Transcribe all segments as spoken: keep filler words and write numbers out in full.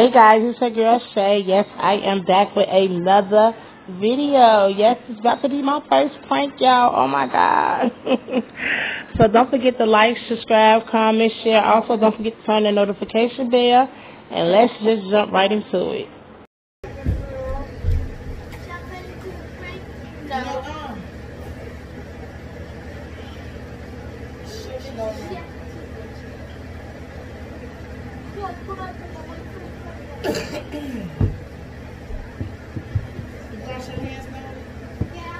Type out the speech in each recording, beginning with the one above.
Hey guys, it's your girl Shay. Yes, I am back with another video. Yes, it's about to be my first prank, y'all. Oh my god. So don't forget to like, subscribe, comment, share. Also, don't forget to turn the notification bell. And let's just jump right into it. You wash your hands now? Yeah.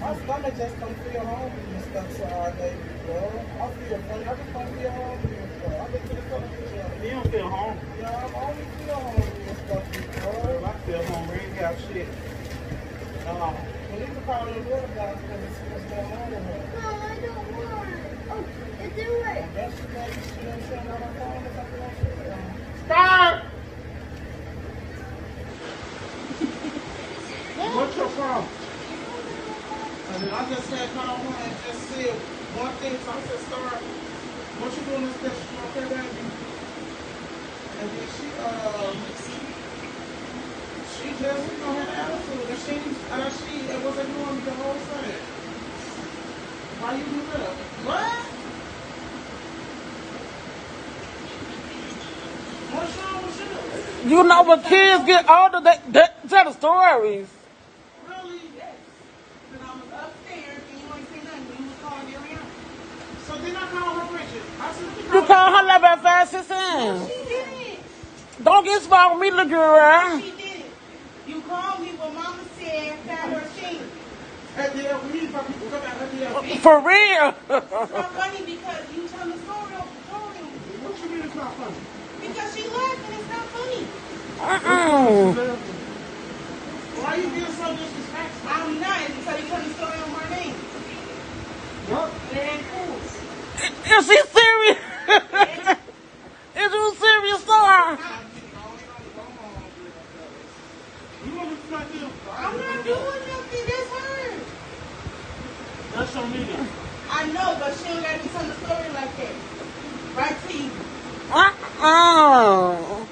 My stomach just don't feel hungry and stuff, so all day, bro. I feel funny. I just don't feel hungry and stuff. I've been to the country. You don't feel hungry? Yeah, I only feel hungry and stuff, bro. I feel hungry. Ain't got shit. No. Well, you can probably do it about it because it's supposed to be hungry. No, I don't want it. Oh, it's in way. That's the thing. You know what I'm saying? I don't want it. I don't want it. Stop! What's your problem? I just said no one and just said one thing, so I said, sorry, what you doing is that she broke her baby. And then she, uh, she just, you know, had an attitude. And she, uh, she, it wasn't doing the whole thing. Why you do that? What? What's wrong with you? You know, when kids get older, they, they tell the stories. You call her level at five sixteen. No, she didn't. Don't get smart with me, little girl. No, she didn't. You called me when Mama said five thirteen. For real. It's not funny because you tell the story over the phone. What you mean it's not funny? Because she laughed and it's not funny. Uh-uh. Why are you being so disrespectful? I'm not. It's because you tell the story on my name. What? It ain't cool. Is she serious? Is you serious, sir? I'm not doing nothing. That's her. That's your meeting. I know, but she don't got to tell the story like that. Right to you. Uh oh.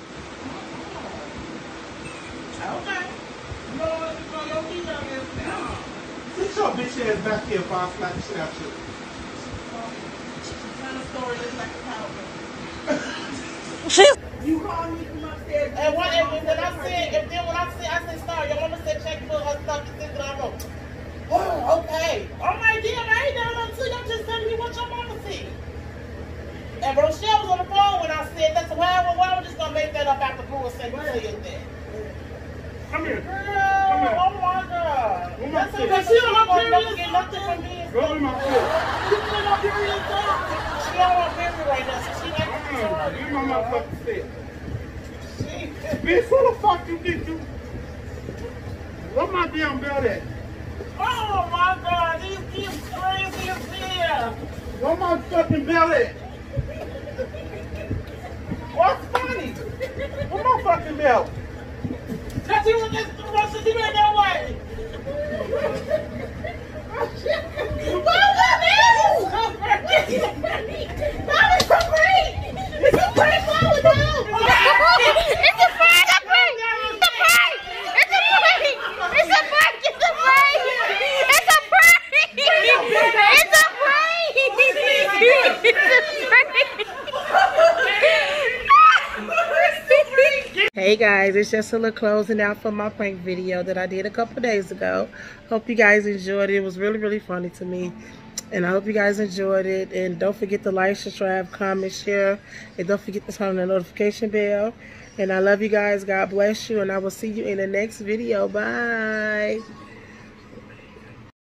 Okay. You don't want to throw your feet out there now. Sit your bitch ass back here, boss. Like the shit out here. Story is like a power. You called me from upstairs. And what, and when, when I said, and then when I said, I said, sorry, your mama said, check for her stuff, and then I wrote, oh, okay. Oh, my dear, I ain't done nothing to you. I'm just telling you what your mama said. And Rochelle was on the phone when I said, that's why I was just going to make that up out the blue and say, you said that. Come here. Girl, come here. Oh, my God. That's because she don't want to get nothing from me. Go to my foot. She don't want to get nothing. She don't want family right now, so she not going to work. You know my motherfucking shit. Bitch, who the fuck you get you? What my damn belt at? Oh my God, these kids crazy as hell. What my fucking belt at? What's funny? What my fucking belt? That you were just rushing you in that way. What was that? Hey guys, it's just a little closing out for my prank video that I did a couple days ago. Hope you guys enjoyed it. It was really, really funny to me. And I hope you guys enjoyed it. And don't forget to like, subscribe, comment, share. And don't forget to turn on the notification bell. And I love you guys. God bless you. And I will see you in the next video. Bye.